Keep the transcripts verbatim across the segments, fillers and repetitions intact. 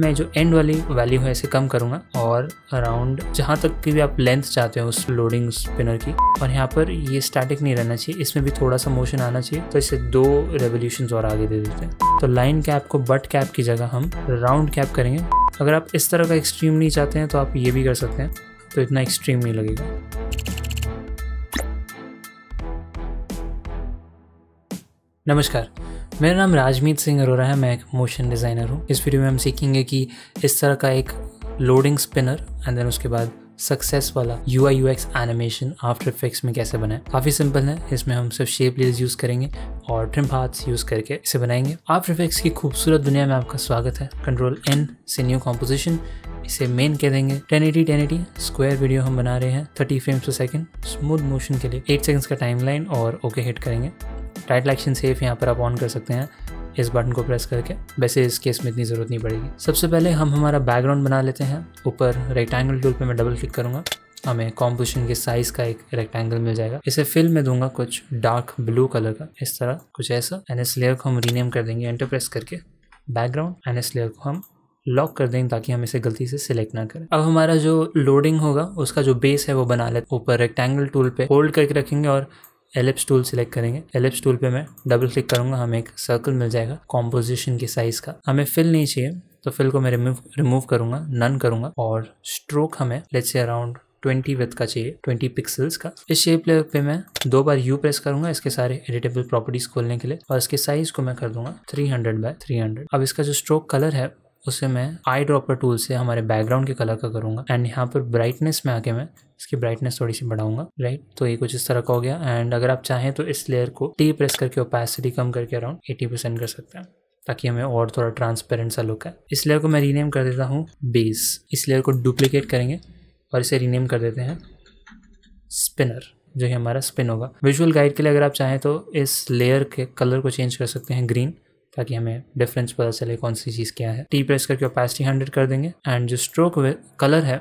मैं जो एंड वाली वैल्यू है इसे कम करूँगा और अराउंड जहाँ तक की भी आप लेंथ चाहते हो उस लोडिंग स्पिनर की। और यहाँ पर ये स्टैटिक नहीं रहना चाहिए, इसमें भी थोड़ा सा मोशन आना चाहिए। तो इसे दो रेवोल्यूशंस और आगे दे देते हैं। तो लाइन कैप को बट कैप की जगह हम राउंड कैप करेंगे। अगर आप इस तरह का एक्सट्रीम नहीं चाहते हैं तो आप ये भी कर सकते हैं, तो इतना एक्सट्रीम नहीं लगेगा। नमस्कार, मेरा नाम राजमीत सिंह अरोरा है, मैं एक मोशन डिज़ाइनर हूँ। इस वीडियो में हम सीखेंगे कि इस तरह का एक लोडिंग स्पिनर एंड देन उसके बाद सक्सेस वाला U I U X animation after effects में कैसे बनाएं। काफ़ी सिंपल है, इसमें हम सिर्फ शेप लेयर्स यूज़ करेंगे और ट्रिम पाथ्स यूज़ करके इसे बनाएंगे। आफ्टर इफेक्ट्स की खूबसूरत दुनिया में आपका स्वागत है। कंट्रोल एन से न्यू कॉम्पोजिशन, इसे मेन कह देंगे। Ten eighty ten eighty square video हम बना रहे हैं thirty frames per second. Smooth motion के लिए एट सेकंड्स का टाइमलाइन और ओके हिट करेंगे। टाइटल एक्शन सेफ यहाँ पर आप ऑन कर सकते हैं इस बटन को प्रेस करके। वैसे इस केस में इतनी ज़रूरत नहीं पड़ेगी। सबसे पहले हम हमारा बैकग्राउंड बना लेते हैं। ऊपर रेक्टेंगल टूल पे मैं डबल क्लिक करूँगा, हमें कॉम्पोजिशन के साइज़ का एक रेक्टेंगल मिल जाएगा। इसे फिल में दूंगा कुछ डार्क ब्लू कलर का, इस तरह कुछ ऐसा। एंड इस लेयर को हम रीनेम कर देंगे एंटर प्रेस करके बैकग्राउंड, एंड इस लेयर को हम लॉक कर देंगे ताकि हम इसे गलती से सिलेक्ट ना करें। अब हमारा जो लोडिंग होगा उसका जो बेस है वो बना लेते हैं। ऊपर रेक्टेंगल टूल पे होल्ड करके रखेंगे और एलिप्स टूल सिलेक्ट करेंगे। एलिप्स टूल पे मैं डबल क्लिक करूंगा, हमें एक सर्कल मिल जाएगा कॉम्पोजिशन के साइज़ का। हमें फिल नहीं चाहिए तो फिल को मैं रिमूव रिमूव करूँगा, नन करूँगा। और स्ट्रोक हमें let's say around twenty with का चाहिए, ट्वेंटी पिक्सल्स का। इस शेप लेयर पे मैं दो बार यू प्रेस करूंगा इसके सारे एडिटेबल प्रॉपर्टीज़ खोलने के लिए। और इसके साइज़ को मैं कर दूँगा three hundred by three hundred. अब इसका जो स्ट्रोक कलर है उसे मैं आई ड्रॉपर टूल से हमारे बैकग्राउंड के कलर का करूँगा। एंड यहाँ पर ब्राइटनेस में आके मैं इसकी ब्राइटनेस थोड़ी सी बढ़ाऊंगा। राइट, तो ये कुछ इस तरह का हो गया। एंड अगर आप चाहें तो इस लेयर को टी प्रेस करके ओपेसिटी कम करके अराउंड एटी परसेंट कर सकते हैं ताकि हमें और थोड़ा ट्रांसपेरेंट सा लुक है। इस लेयर को मैं रीनेम कर देता हूँ बेस। इस लेयर को डुप्लीकेट करेंगे और इसे रीनेम कर देते हैं स्पिनर, जो कि हमारा स्पिन होगा। विजुअल गाइड के लिए अगर आप चाहें तो इस लेयर के कलर को चेंज कर सकते हैं ग्रीन, ताकि हमें डिफरेंस पता चले कौन सी चीज़ क्या है। टी प्रेस करके ओपेसिटी हंड्रेड कर देंगे। एंड जो स्ट्रोक कलर है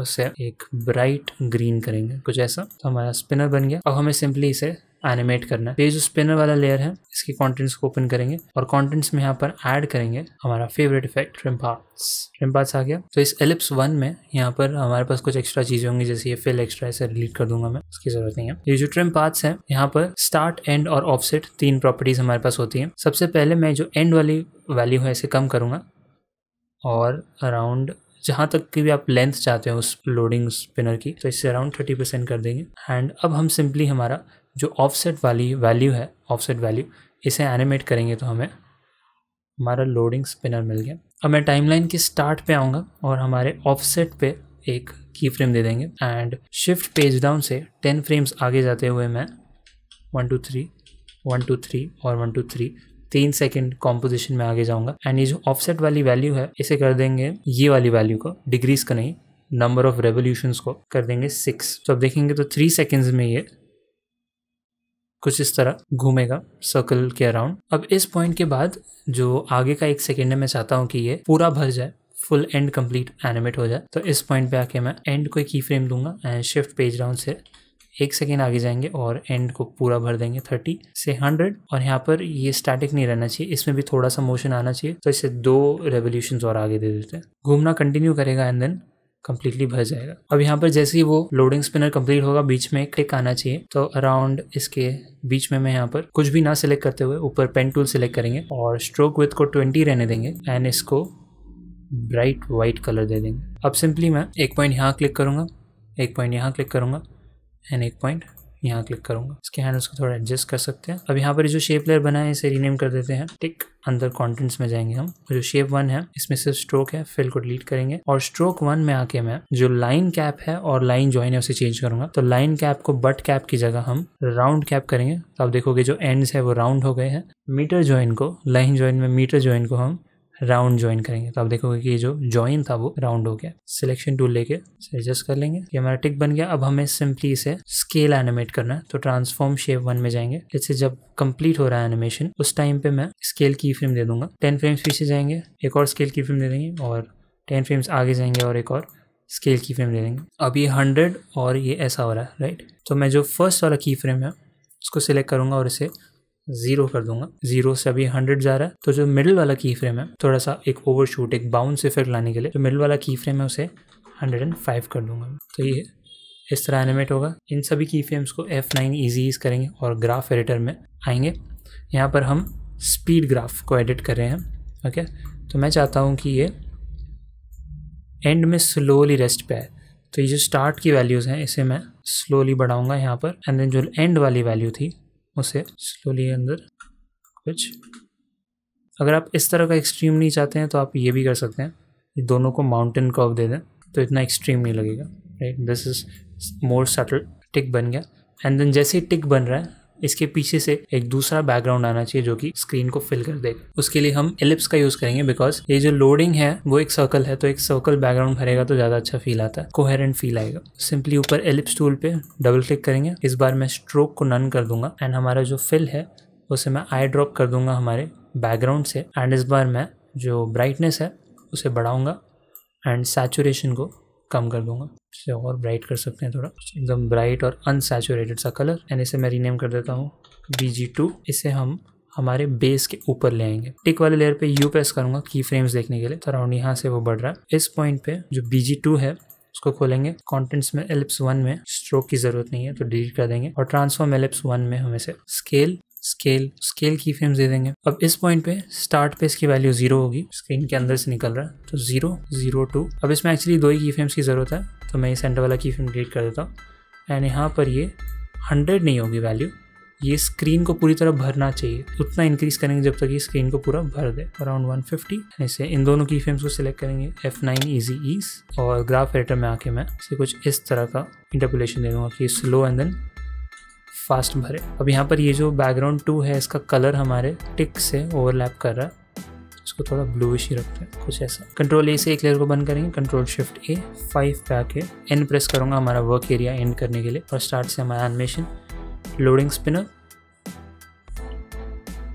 उससे एक ब्राइट ग्रीन करेंगे, कुछ ऐसा। तो हमारा स्पिनर बन गया। अब हमें सिंपली इसे एनिमेट करना है। ये जो स्पिनर वाला लेयर है इसके कंटेंट्स को ओपन करेंगे और कंटेंट्स में यहाँ पर ऐड करेंगे हमारा favourite effect trim parts. Trim parts आ गया। तो इस एलिप्स वन में यहाँ पर हमारे पास कुछ एक्स्ट्रा चीज़ें होंगी, जैसे ये फिल एक्स्ट्रा इसे डिलीट कर दूंगा मैं, इसकी जरूरत नहीं है। ये जो ट्रिम पार्ट्स हैं यहाँ पर स्टार्ट, एंड और ऑफसेट तीन प्रॉपर्टीज हमारे पास होती हैं। सबसे पहले मैं जो एंड वाली वैल्यू है इसे कम करूँगा और अराउंड जहाँ तक की भी आप लेंथ चाहते हो उस लोडिंग स्पिनर की, तो इससे अराउंड थर्टी परसेंट कर देंगे। एंड अब हम सिंपली हमारा जो ऑफसेट वाली वैल्यू है, ऑफसेट वैल्यू, इसे एनिमेट करेंगे। तो हमें हमारा लोडिंग स्पिनर मिल गया। अब मैं टाइमलाइन के स्टार्ट पे आऊँगा और हमारे ऑफसेट पे एक की फ्रेम दे देंगे। एंड शिफ्ट पेज डाउन से टेन फ्रेम्स आगे जाते हुए मैं one two three one two three और वन टू थ्री तीन सेकंड कॉम्पोजिशन में आगे जाऊँगा। एंड ये जो ऑफसेट वाली वैल्यू है इसे कर देंगे, ये वाली वैल्यू को, डिग्रीज का नहीं, नंबर ऑफ रेवोल्यूशंस को कर देंगे सिक्स। तो अब देखेंगे तो थ्री सेकेंड्स में ये कुछ इस तरह घूमेगा सर्कल के अराउंड। अब इस पॉइंट के बाद जो आगे का एक सेकेंड है मैं चाहता हूँ कि ये पूरा भर जाए, फुल एंड कंप्लीट एनिमेट हो जाए। तो इस पॉइंट पे आके मैं एंड को एक की फ्रेम दूंगा एंड शिफ्ट पेज डाउन से एक सेकेंड आगे जाएंगे और एंड को पूरा भर देंगे थर्टी से हंड्रेड। और यहाँ पर ये स्टैटिक नहीं रहना चाहिए, इसमें भी थोड़ा सा मोशन आना चाहिए। तो इसे दो रेवोल्यूशंस और आगे दे देते हैं। घूमना कंटिन्यू करेगा एंड देन कंप्लीटली भर जाएगा। अब यहाँ पर जैसे ही वो लोडिंग स्पिनर कंप्लीट होगा बीच में एक टिक आना चाहिए। तो अराउंड इसके बीच में मैं यहाँ पर कुछ भी ना सिलेक्ट करते हुए ऊपर पेन टूल सिलेक्ट करेंगे और स्ट्रोक विथ को ट्वेंटी रहने देंगे एंड इसको ब्राइट वाइट कलर दे देंगे। अब सिंपली मैं एक पॉइंट यहाँ क्लिक करूँगा, एक पॉइंट यहाँ क्लिक करूँगा एंड एक पॉइंट यहाँ क्लिक करूँगा। इसके हैंडल्स को थोड़ा एडजस्ट कर सकते हैं। अब यहाँ पर जो शेप लेयर बना है इसे रीनेम कर देते हैं टिक। अंदर कंटेंट्स में जाएंगे हम। जो शेप वन है इसमें सिर्फ स्ट्रोक है, फिल को डिलीट करेंगे। और स्ट्रोक वन में आके मैं जो लाइन कैप है और लाइन ज्वाइन है उसे चेंज करूंगा। तो लाइन कैप को बट कैप की जगह हम राउंड कैप करेंगे। तो आप देखोगे जो एंड्स है वो राउंड हो गए हैं। मीटर ज्वाइन को, लाइन ज्वाइन में मीटर ज्वाइन को हम राउंड ज्वाइन करेंगे। तो आप देखोगे कि ये जो ज्वाइन था वो राउंड हो गया। सिलेक्शन टूल लेके एडजस्ट कर लेंगे। ये हमारा टिक बन गया। अब हमें सिंपली इसे स्केल एनिमेट करना है। तो ट्रांसफॉर्म शेप वन में जाएंगे। इससे जब कंप्लीट हो रहा है एनिमेशन उस टाइम पे मैं स्केल की फ्रेम दे दूंगा। टेन फ्रेम्स पीछे जाएंगे, एक और स्केल की फ्रेम दे देंगे और टेन फ्रेम्स आगे जाएंगे और एक और स्केल की फ्रेम दे देंगे। अब ये हंड्रेड और ये ऐसा हो रहा है। राइट, तो मैं जो फर्स्ट वाला की फ्रेम है उसको सिलेक्ट करूंगा और इसे जीरो कर दूंगा। जीरो से अभी हंड्रेड जा रहा है, तो जो मिडिल वाला की फ्रेम है थोड़ा सा एक ओवरशूट एक बाउंस इफेक्ट लाने के लिए जो मिडिल वाला की फ्रेम है उसे हंड्रेड एंड फाइव कर दूंगा। तो ये इस तरह एनिमेट होगा। इन सभी की फ्रेम्स को एफ नाइन ईजी ईज करेंगे और ग्राफ एडिटर में आएंगे। यहाँ पर हम स्पीड ग्राफ को एडिट कर रहे हैं। ओके, तो मैं चाहता हूँ कि ये एंड में स्लोली रेस्ट पे आए, तो ये जो स्टार्ट की वैल्यूज़ हैं इसे मैं स्लोली बढ़ाऊंगा यहाँ पर, एंड देन जो एंड वाली वैल्यू थी उसे स्लोली अंदर कुछ। अगर आप इस तरह का एक्सट्रीम नहीं चाहते हैं तो आप ये भी कर सकते हैं, ये दोनों को माउंटेन कर्व दे दें तो इतना एक्सट्रीम नहीं लगेगा। Right, this is more subtle. Tick बन गया, एंड देन जैसे ही टिक बन रहा है इसके पीछे से एक दूसरा बैकग्राउंड आना चाहिए जो कि स्क्रीन को फिल कर देगा। उसके लिए हम एलिप्स का यूज़ करेंगे, बिकॉज ये जो लोडिंग है वो एक सर्कल है, तो एक सर्कल बैकग्राउंड भरेगा तो ज़्यादा अच्छा फील आता है, कोहेरेंट फील आएगा। सिंपली ऊपर एलिप्स टूल पे डबल क्लिक करेंगे। इस बार मैं स्ट्रोक को नन कर दूंगा एंड हमारा जो फिल है उसे मैं आई ड्रॉप कर दूंगा हमारे बैकग्राउंड से। एंड इस बार मैं जो ब्राइटनेस है उसे बढ़ाऊँगा एंड सैचुरेशन को कम कर दूंगा, इसे और ब्राइट कर सकते हैं थोड़ा, एकदम ब्राइट और अनसैचुरेटेड सा कलर। एंड इसे मैं रीनेम कर देता हूँ बी जी टू। इसे हम हमारे बेस के ऊपर ले आएंगे। टिक वाले लेयर पे यू प्रेस करूँगा की फ्रेम्स देखने के लिए, तो अराउंड यहाँ से वो बढ़ रहा है। इस पॉइंट पे जो बी जी टू है उसको खोलेंगे। कॉन्टेंट्स में एलिप्स वन में स्ट्रोक की जरूरत नहीं है तो डिलीट कर देंगे, और ट्रांसफॉर्म एलिप्स वन में हम इसे स्केल स्केल स्केल की फ्रेम्स दे देंगे। अब इस पॉइंट पे स्टार्ट पे इसकी वैल्यू जीरो होगी, स्क्रीन के अंदर से निकल रहा है, तो जीरो जीरो टू। अब इसमें एक्चुअली दो ही की फ्रेम्स की ज़रूरत है, तो मैं ये सेंटर वाला की फ्रेम डिलीट कर देता हूँ। एंड यहाँ पर ये हंड्रेड नहीं होगी वैल्यू, ये स्क्रीन को पूरी तरह भरना चाहिए, उतना इंक्रीज करेंगे जब तक ये स्क्रीन को पूरा भर दे, अराउंड वन फिफ्टी। इसे इन दोनों की फ्रेम्स को सिलेक्ट करेंगे एफ नाइन इजी ईज, और ग्राफ एडिटर में आके मैं इसे कुछ इस तरह का इंटरपोलेशन दे दूँगा कि स्लो एंड देन फास्ट भरे। अब यहाँ पर ये जो बैकग्राउंड टू है इसका कलर हमारे टिक से ओवरलैप कर रहा है, इसको थोड़ा ब्लूइश ही रखते हैं कुछ ऐसा। कंट्रोल ए से एक लेयर को बंद करेंगे, कंट्रोल शिफ्ट ए, फाइव पे आके एन प्रेस करूँगा हमारा वर्क एरिया एंड करने के लिए, और स्टार्ट से हमारा एनिमेशन लोडिंग स्पिनर।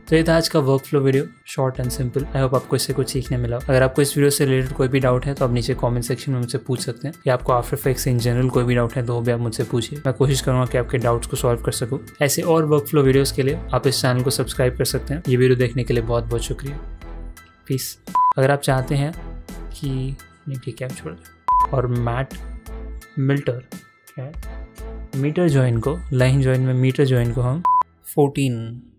तो ये था आज का workflow video, short and simple. I hope आपको इससे कुछ सीखने मिला। अगर आपको इस वीडियो से रिलेटेड कोई भी डाउट है तो आप नीचे कमेंट सेक्शन में मुझसे पूछ सकते हैं, या आपको आफ्टर इफेक्ट्स इन जनरल कोई भी डाउट है तो वो भी आप मुझसे पूछिए, मैं कोशिश करूँगा कि आपके डाउट्स को सॉल्व कर सकूँ। ऐसे और वर्क फ्लो वीडियोज़ के लिए आप इस चैनल को सब्सक्राइब कर सकते हैं। ये वीडियो देखने के लिए बहुत बहुत शुक्रिया, पीस। अगर आप चाहते हैं कि नहीं, ठीक है आप छोड़ दें। और मैट मिल्टर क्या मीटर जॉइन को लाइन जॉइन में मीटर जॉइन को हम फोर्टीन